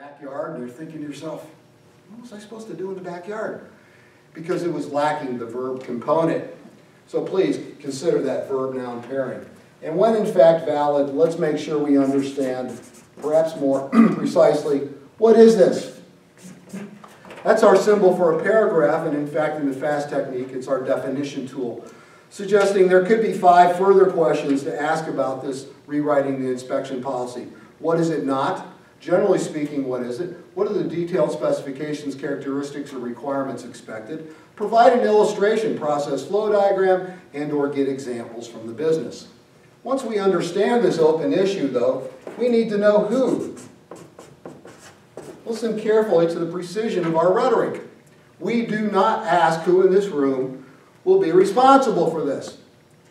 backyard, and you're thinking to yourself, what was I supposed to do in the backyard? Because it was lacking the verb component. So please consider that verb-noun pairing. And when in fact valid, let's make sure we understand, perhaps more precisely, what is this? That's our symbol for a paragraph, and in fact in the FAST technique it's our definition tool, suggesting there could be 5 further questions to ask about this rewriting the inspection policy. What is it not? Generally speaking, what is it? What are the detailed specifications, characteristics, or requirements expected? Provide an illustration, process flow diagram, and or get examples from the business. Once we understand this open issue, though, we need to know who. Listen carefully to the precision of our rhetoric. We do not ask who in this room will be responsible for this.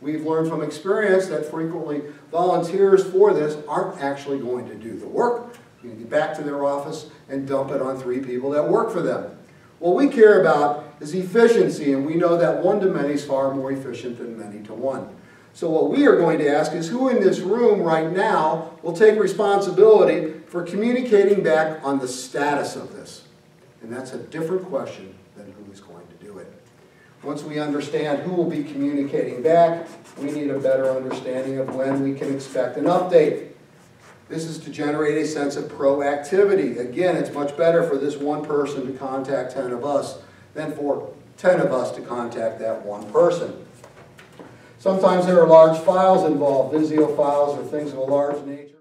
We've learned from experience that frequently volunteers for this aren't actually going to do the work. They're going to get back to their office and dump it on 3 people that work for them. What we care about is efficiency, and we know that 1-to-many is far more efficient than many-to-one. So what we are going to ask is who in this room right now will take responsibility for communicating back on the status of this. And that's a different question than who is going to do it. Once we understand who will be communicating back, we need a better understanding of when we can expect an update. This is to generate a sense of proactivity. Again, it's much better for this one person to contact 10 of us than for 10 of us to contact that one person. Sometimes there are large files involved, Visio files or things of a large nature.